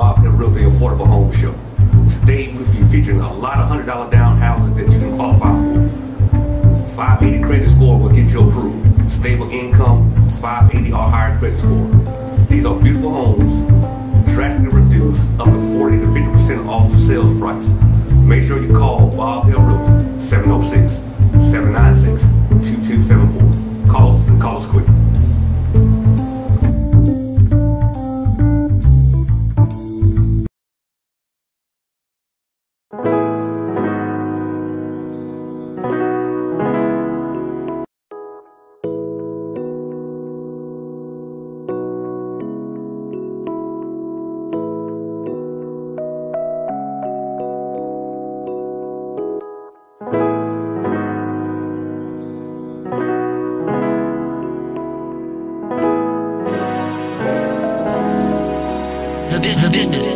Bob and Real Day Affordable Home Show. Today we'll be featuring a lot of $100 down houses that you can qualify for. 580 credit score will get you approved. Stable income, 580 or higher credit score. These are beautiful homes, drastically reduced, up to 40 to 50% off the sales price. Make sure you call Bob Hill Realty, 706-796-2274. Call us and call us quick. The business.